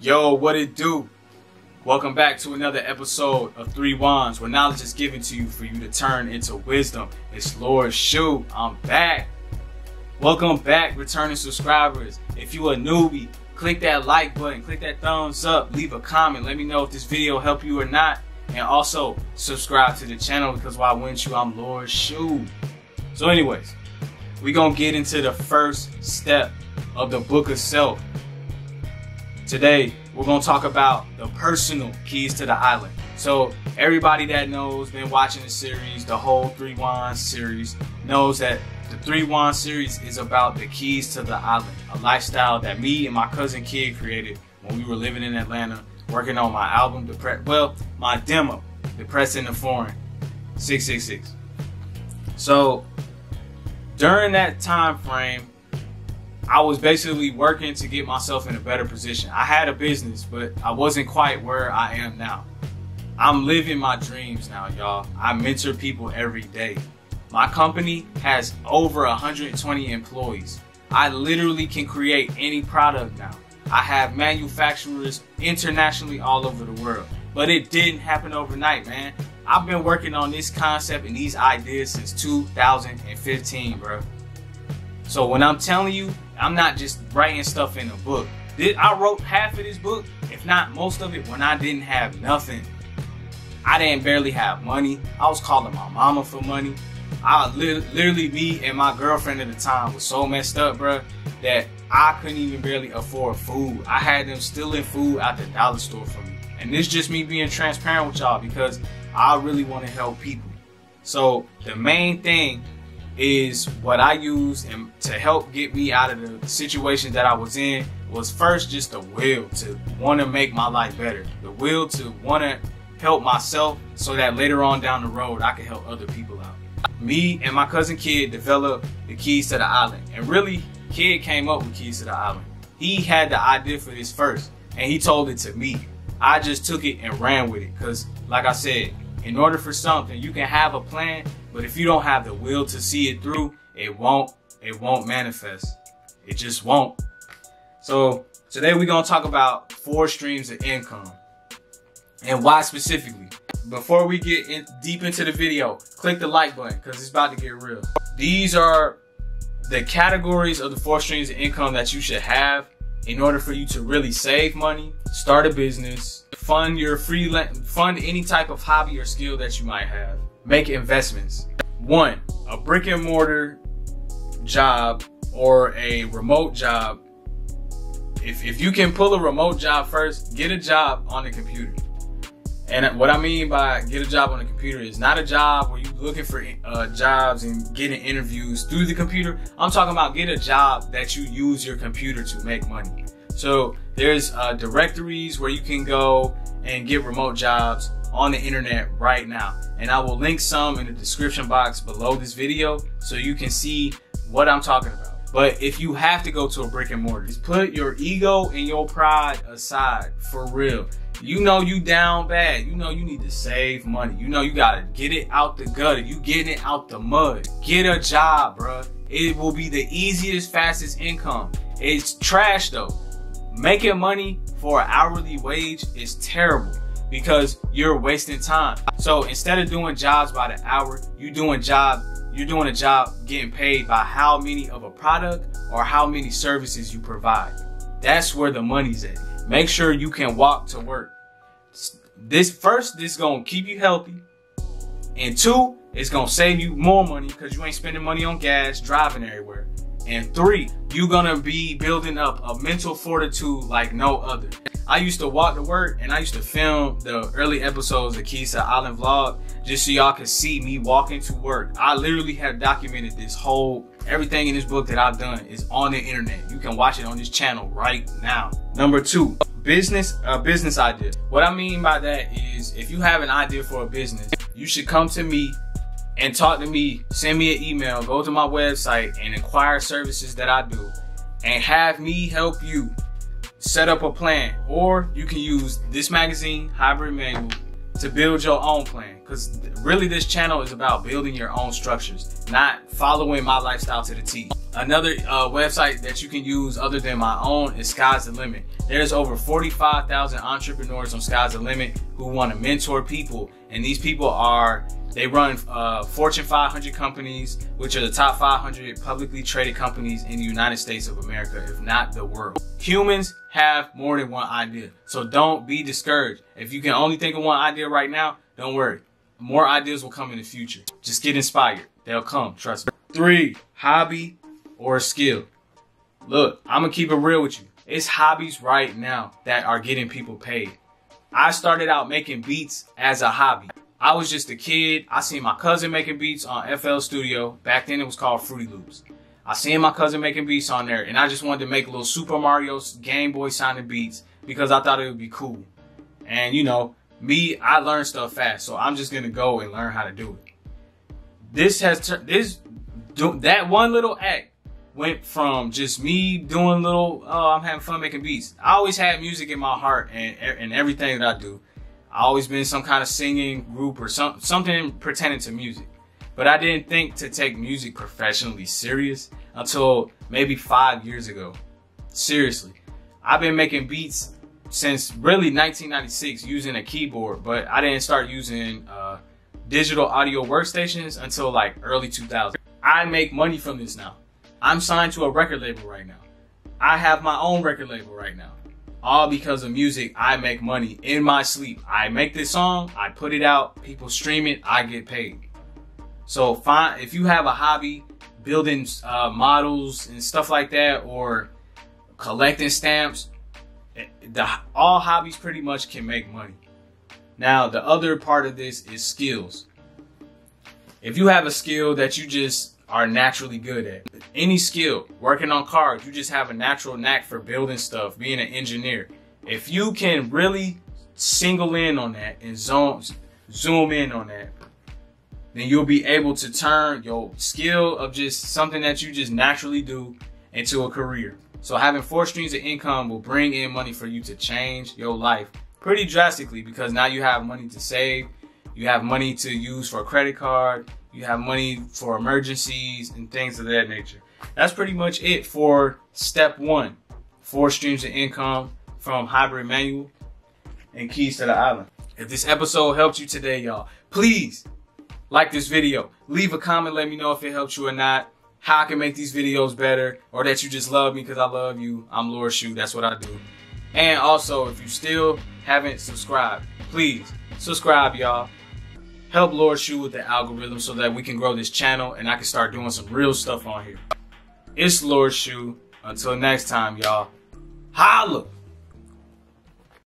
Yo, what it do? Welcome back to another episode of Three Wands, where knowledge is given to you for you to turn into wisdom. It's Lord Shu. I'm back. Welcome back, returning subscribers. If you a newbie, click that like button, click that thumbs up, leave a comment. Let me know if this video helped you or not. And also, subscribe to the channel, because why wouldn't you? I'm Lord Shu. So anyways, we're going to get into the first step of the book of self. Today, we're going to talk about the personal keys to the island. So everybody that knows, been watching the series, the whole Three Wands series, knows that the Three Wands series is about the keys to the island, a lifestyle that me and my cousin Kid created when we were living in Atlanta, working on my album, my demo, Depress in the Foreign, 666. So during that time frame, I was basically working to get myself in a better position. I had a business, but I wasn't quite where I am now. I'm living my dreams now, y'all. I mentor people every day. My company has over 120 employees. I literally can create any product now. I have manufacturers internationally all over the world. But it didn't happen overnight, man. I've been working on this concept and these ideas since 2015, bro. So when I'm telling you, I'm not just writing stuff in a book. I wrote half of this book, if not most of it, when I didn't have nothing. I didn't barely have money. I was calling my mama for money. I literally, me and my girlfriend at the time was so messed up, bro, that I couldn't even barely afford food. I had them stealing food out the dollar store for me. And this is just me being transparent with y'all, because I really want to help people. So the main thing is what I used to help get me out of the situation that I was in was first just the will to want to make my life better, the will to want to help myself so that later on down the road I can help other people out. Me and my cousin Kid developed the Keys to the Island, and really Kid came up with Keys to the Island. He had the idea for this first and he told it to me. I just took it and ran with it, because like I said, in order for something, you can have a plan, but if you don't have the will to see it through, it won't manifest. It just won't. So today we're going to talk about 4 streams of income and why specifically. Before we get in deep into the video, click the like button, because it's about to get real. These are the categories of the 4 streams of income that you should have in order for you to really save money, start a business, fund any type of hobby or skill that you might have, make investments. 1, a brick and mortar job or a remote job. If you can pull a remote job first, get a job on the computer. And what I mean by get a job on the computer is not a job where you're looking for jobs and getting interviews through the computer. I'm talking about get a job that you use your computer to make money. So there's directories where you can go and get remote jobs on the internet right now. And I will link some in the description box below this video so you can see what I'm talking about. But if you have to go to a brick and mortar, just put your ego and your pride aside for real. You know you down bad. You know you need to save money. You know you gotta get it out the gutter. You getting it out the mud. Get a job, bro. It will be the easiest, fastest income. It's trash though. Making money for an hourly wage is terrible, because you're wasting time. So instead of doing jobs by the hour, you're doing a job getting paid by how many of a product or how many services you provide. That's where the money's at. Make sure you can walk to work. This gonna keep you healthy. And 2, it's gonna save you more money, because you ain't spending money on gas, driving everywhere. And 3, you're gonna be building up a mental fortitude like no other. I used to walk to work, and I used to film the early episodes of Keys to Island vlog just so y'all could see me walking to work. I literally have documented this whole, everything in this book that I've done is on the internet. You can watch it on this channel right now. Number 2, business idea. What I mean by that is, if you have an idea for a business, you should come to me and talk to me, send me an email, go to my website and inquire services that I do, and have me help you set up a plan. Or you can use this magazine, Hybrid Manual, to build your own plan, because really this channel is about building your own structures, not following my lifestyle to the T. Another website that you can use other than my own is Sky's the Limit. There's over 45,000 entrepreneurs on Sky's the Limit who want to mentor people. And these people are, they run Fortune 500 companies, which are the top 500 publicly traded companies in the United States of America, if not the world. Humans have more than one idea, so don't be discouraged. If you can only think of one idea right now, don't worry. More ideas will come in the future. Just get inspired. They'll come, trust me. 3, hobby or skill. Look, I'm gonna keep it real with you. It's hobbies right now that are getting people paid. I started out making beats as a hobby. I was just a kid. I seen my cousin making beats on FL Studio. Back then it was called Fruity Loops. I seen my cousin making beats on there, and I just wanted to make little Super Mario Game Boy sounding beats because I thought it would be cool. And you know, me, I learn stuff fast, so I'm just gonna go and learn how to do it. That one little act went from just me doing little, oh, I'm having fun making beats. I always had music in my heart and everything that I do. I always been some kind of singing group or something pertaining to music. But I didn't think to take music professionally serious until maybe 5 years ago. Seriously. I've been making beats since really 1996 using a keyboard, but I didn't start using digital audio workstations until like early 2000s. I make money from this now. I'm signed to a record label right now. I have my own record label right now. All because of music, I make money in my sleep. I make this song, I put it out, people stream it, I get paid. So if you have a hobby, building models and stuff like that, or collecting stamps, all hobbies pretty much can make money. Now, the other part of this is skills. If you have a skill that you just are naturally good at. Any skill, working on cars, you just have a natural knack for building stuff, being an engineer. If you can really single in on that and zoom in on that, then you'll be able to turn your skill of just something that you just naturally do into a career. So having 4 streams of income will bring in money for you to change your life pretty drastically, because now you have money to save, you have money to use for a credit card, you have money for emergencies and things of that nature. That's pretty much it for step 1. 4 streams of income from Hybrid Manual and Keys to the Island. If this episode helped you today, y'all, please like this video. Leave a comment. Let me know if it helped you or not, how I can make these videos better, or that you just love me because I love you. I'm Lord Shu. That's what I do. And also, if you still haven't subscribed, please subscribe, y'all. Help Lord Shu with the algorithm so that we can grow this channel and I can start doing some real stuff on here. It's Lord Shu. Until next time, y'all. Holla!